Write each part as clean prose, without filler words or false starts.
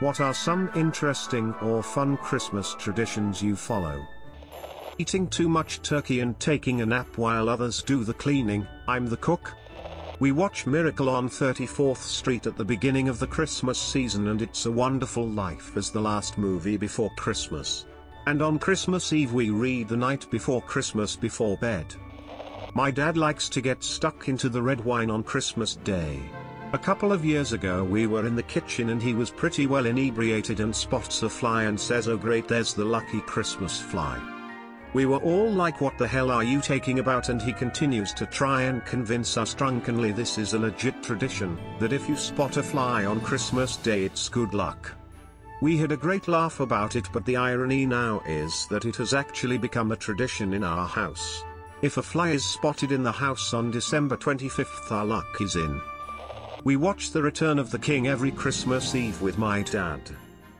What are some interesting or fun Christmas traditions you follow? Eating too much turkey and taking a nap while others do the cleaning. I'm the cook. We watch Miracle on 34th Street at the beginning of the Christmas season and It's a Wonderful Life as the last movie before Christmas. And on Christmas Eve we read The Night Before Christmas before bed. My dad likes to get stuck into the red wine on Christmas Day. A couple of years ago we were in the kitchen and he was pretty well inebriated and spots a fly and says, "Oh great, there's the lucky Christmas fly." We were all like, "What the hell are you talking about?" And he continues to try and convince us drunkenly this is a legit tradition, that if you spot a fly on Christmas Day it's good luck. We had a great laugh about it, but the irony now is that it has actually become a tradition in our house. If a fly is spotted in the house on December 25th, our luck is in. We watch The Return of the King every Christmas Eve with my dad.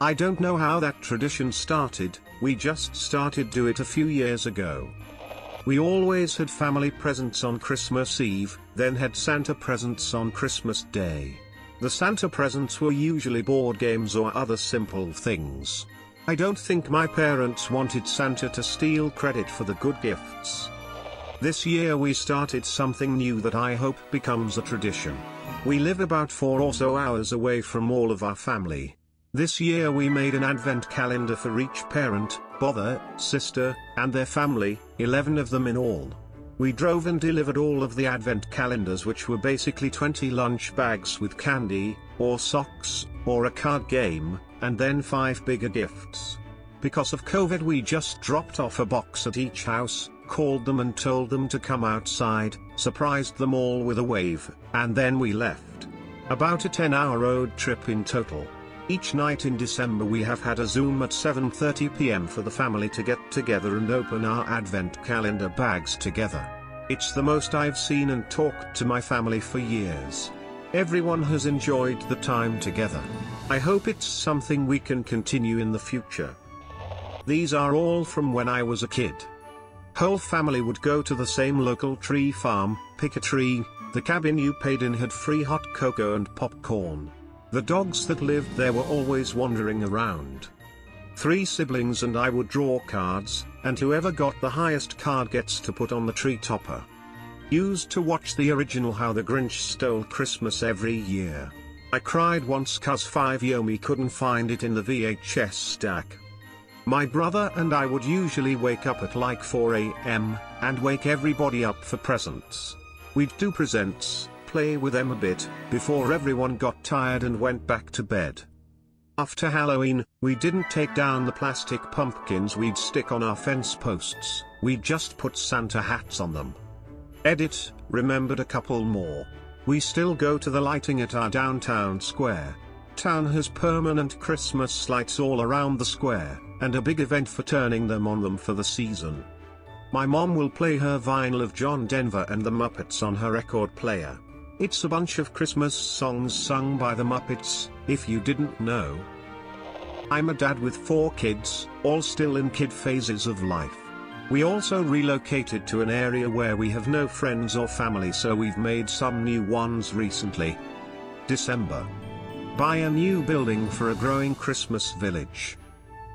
I don't know how that tradition started, we just started do it a few years ago. We always had family presents on Christmas Eve, then had Santa presents on Christmas Day. The Santa presents were usually board games or other simple things. I don't think my parents wanted Santa to steal credit for the good gifts. This year we started something new that I hope becomes a tradition. We live about 4 or so hours away from all of our family. This year we made an advent calendar for each parent, brother, sister, and their family, 11 of them in all. We drove and delivered all of the advent calendars, which were basically 20 lunch bags with candy, or socks, or a card game, and then 5 bigger gifts. Because of COVID we just dropped off a box at each house, called them and told them to come outside, surprised them all with a wave, and then we left. About a 10-hour road trip in total. Each night in December we have had a Zoom at 7:30 p.m. for the family to get together and open our advent calendar bags together. It's the most I've seen and talked to my family for years. Everyone has enjoyed the time together. I hope it's something we can continue in the future. These are all from when I was a kid. Whole family would go to the same local tree farm, pick a tree. The cabin you paid in had free hot cocoa and popcorn. The dogs that lived there were always wandering around. 3 siblings and I would draw cards, and whoever got the highest card gets to put on the tree topper. Used to watch the original How the Grinch Stole Christmas every year. I cried once 'cause 5-year-old me couldn't find it in the VHS stack. My brother and I would usually wake up at like 4 a.m, and wake everybody up for presents. We'd do presents, play with them a bit, before everyone got tired and went back to bed. After Halloween, we didn't take down the plastic pumpkins we'd stick on our fence posts, we just put Santa hats on them. Edit, remembered a couple more. We still go to the lighting at our downtown square. Town has permanent Christmas lights all around the square, and a big event for turning them on them for the season. My mom will play her vinyl of John Denver and the Muppets on her record player. It's a bunch of Christmas songs sung by the Muppets, if you didn't know. I'm a dad with 4 kids, all still in kid phases of life. We also relocated to an area where we have no friends or family, so we've made some new ones recently. December. Buy a new building for a growing Christmas village.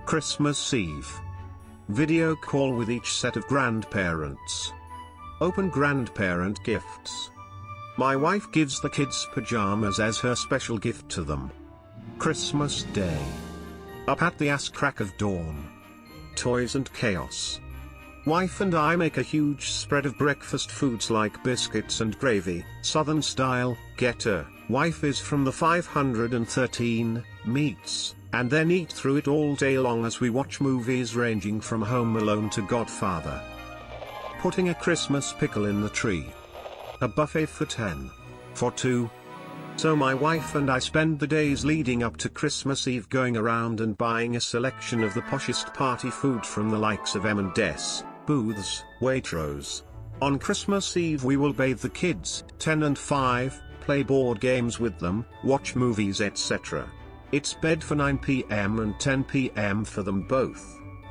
Christmas Eve. Video call with each set of grandparents. Open grandparent gifts. My wife gives the kids pajamas as her special gift to them. Christmas Day. Up at the ass crack of dawn. Toys and chaos. Wife and I make a huge spread of breakfast foods like biscuits and gravy, Southern style. Get her, wife is from the 513 meats, and then eat through it all day long as we watch movies ranging from Home Alone to Godfather. Putting a Christmas pickle in the tree. A buffet for 10. For 2. So my wife and I spend the days leading up to Christmas Eve going around and buying a selection of the poshest party food from the likes of M&S, Booths, Waitrose. On Christmas Eve we will bathe the kids, 10 and 5, play board games with them, watch movies, etc. It's bed for 9 p.m. and 10 p.m. for them both.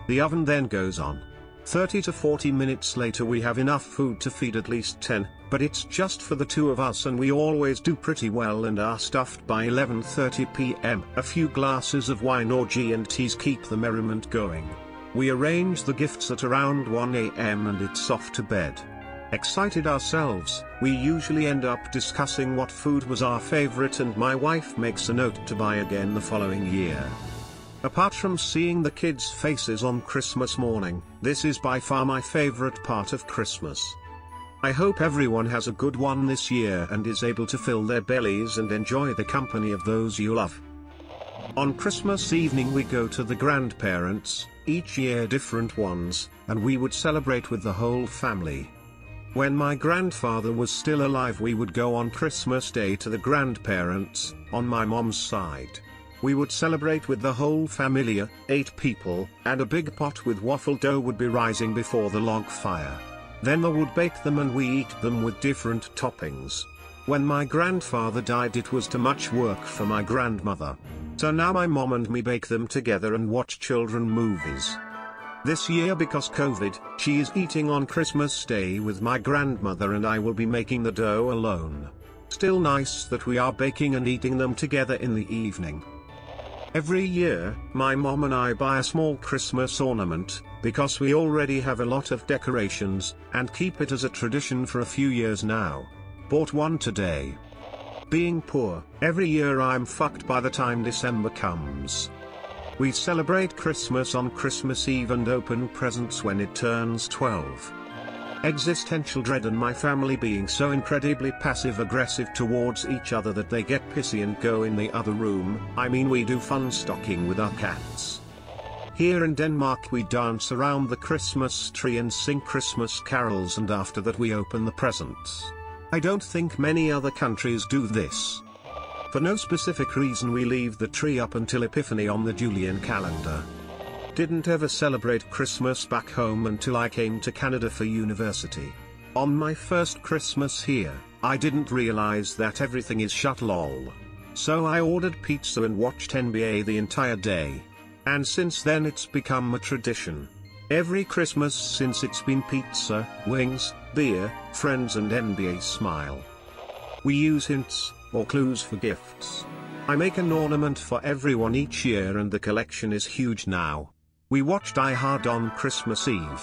The oven then goes on. 30 to 40 minutes later we have enough food to feed at least 10, but it's just for the two of us and we always do pretty well and are stuffed by 11:30 p.m. A few glasses of wine or G&Ts keep the merriment going. We arrange the gifts at around 1 a.m. and it's off to bed. Excited ourselves, we usually end up discussing what food was our favorite and my wife makes a note to buy again the following year. Apart from seeing the kids' faces on Christmas morning, this is by far my favorite part of Christmas. I hope everyone has a good one this year and is able to fill their bellies and enjoy the company of those you love. On Christmas evening we go to the grandparents, each year different ones, and we would celebrate with the whole family. When my grandfather was still alive we would go on Christmas Day to the grandparents, on my mom's side. We would celebrate with the whole familia, 8 people, and a big pot with waffle dough would be rising before the log fire. Then they would bake them and we eat them with different toppings. When my grandfather died it was too much work for my grandmother. So now my mom and me bake them together and watch children movies. This year because COVID, she is eating on Christmas Day with my grandmother and I will be making the dough alone. Still nice that we are baking and eating them together in the evening. Every year, my mom and I buy a small Christmas ornament, because we already have a lot of decorations, and keep it as a tradition for a few years now. Bought one today. Being poor, every year I'm fucked by the time December comes. We celebrate Christmas on Christmas Eve and open presents when it turns 12. Existential dread and my family being so incredibly passive-aggressive towards each other that they get pissy and go in the other room. I mean we do fun stocking with our cats. Here in Denmark we dance around the Christmas tree and sing Christmas carols and after that we open the presents. I don't think many other countries do this. For no specific reason we leave the tree up until Epiphany on the Julian calendar. Didn't ever celebrate Christmas back home until I came to Canada for university. On my first Christmas here, I didn't realize that everything is shut lol. So I ordered pizza and watched NBA the entire day. And since then it's become a tradition. Every Christmas since it's been pizza, wings, beer, friends and NBA smile. We use hints or clues for gifts. I make an ornament for everyone each year and the collection is huge now. We watch Die Hard on Christmas Eve.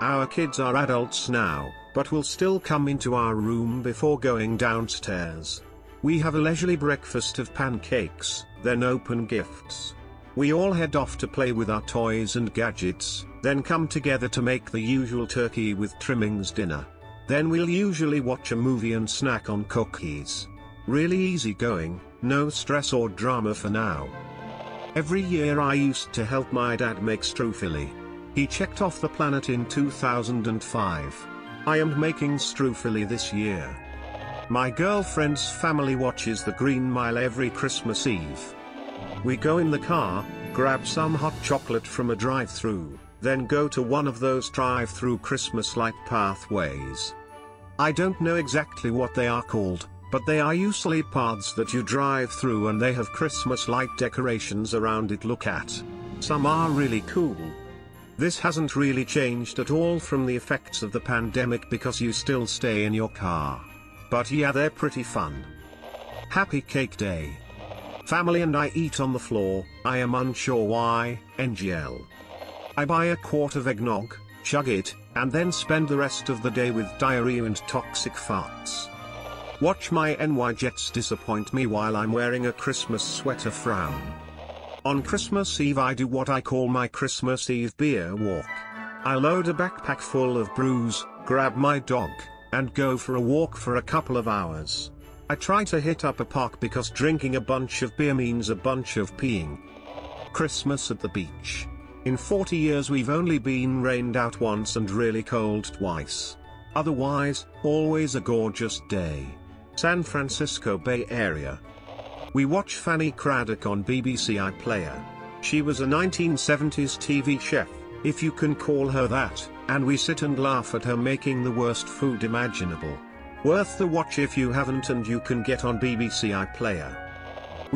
Our kids are adults now, but will still come into our room before going downstairs. We have a leisurely breakfast of pancakes, then open gifts. We all head off to play with our toys and gadgets, then come together to make the usual turkey with trimmings dinner. Then we'll usually watch a movie and snack on cookies. Really easy going, no stress or drama for now. Every year I used to help my dad make strophily. He checked off the planet in 2005. I am making strophily this year. My girlfriend's family watches The Green Mile every Christmas Eve. We go in the car, grab some hot chocolate from a drive-thru, then go to one of those drive-thru Christmas light pathways. I don't know exactly what they are called, but they are usually paths that you drive through and they have Christmas light decorations around it. Look at. Some are really cool. This hasn't really changed at all from the effects of the pandemic because you still stay in your car. But yeah, they're pretty fun. Happy Cake Day. Family and I eat on the floor, I am unsure why, NGL. I buy a quart of eggnog, chug it, and then spend the rest of the day with diarrhea and toxic farts. Watch my NY Jets disappoint me while I'm wearing a Christmas sweater frown. On Christmas Eve I do what I call my Christmas Eve beer walk. I load a backpack full of brews, grab my dog, and go for a walk for a couple of hours. I try to hit up a park because drinking a bunch of beer means a bunch of peeing. Christmas at the beach. In 40 years we've only been rained out once and really cold twice. Otherwise, always a gorgeous day. San Francisco Bay Area. We watch Fanny Craddock on BBC iPlayer. She was a 1970s TV chef, if you can call her that, and we sit and laugh at her making the worst food imaginable. Worth the watch if you haven't and you can get on BBC iPlayer.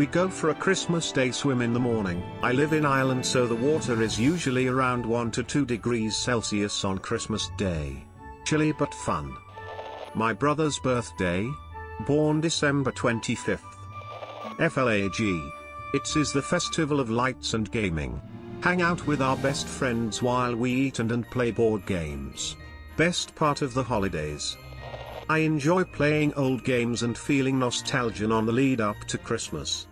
We go for a Christmas Day swim in the morning. I live in Ireland, so the water is usually around 1 to 2 degrees Celsius on Christmas Day. Chilly but fun. My brother's birthday? Born December 25th. FLAG. It is the festival of lights and gaming. Hang out with our best friends while we eat and play board games. Best part of the holidays. I enjoy playing old games and feeling nostalgia on the lead up to Christmas.